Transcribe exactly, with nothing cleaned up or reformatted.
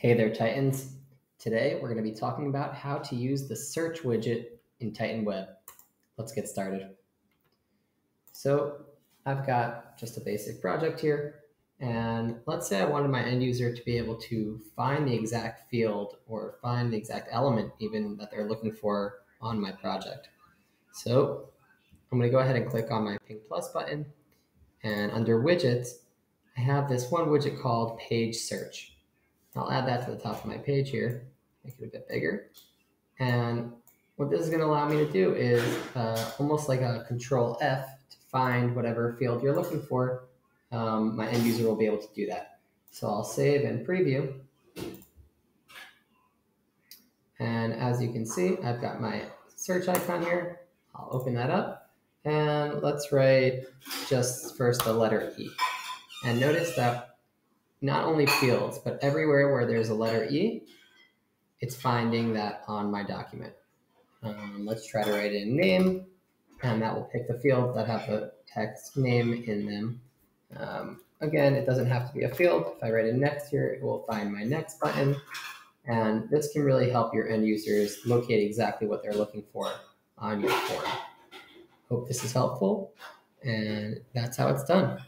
Hey there, Titans. Today, we're going to be talking about how to use the search widget in Titan Web. Let's get started. So I've got just a basic project here. And let's say I wanted my end user to be able to find the exact field or find the exact element even that they're looking for on my project. So I'm going to go ahead and click on my pink plus button. And under widgets, I have this one widget called Page Search. I'll add that to the top of my page here, make it a bit bigger. And what this is going to allow me to do is uh, almost like a control F to find whatever field you're looking for. Um, my end user will be able to do that. So I'll save and preview. And as you can see, I've got my search icon here. I'll open that up and let's write just first the letter E. And notice that not only fields, but everywhere where there's a letter E, it's finding that on my document. Um, let's try to write in name, and that will pick the fields that have the text name in them. Um, again, it doesn't have to be a field. If I write in next here, it will find my next button. And this can really help your end users locate exactly what they're looking for on your form. Hope this is helpful, and that's how it's done.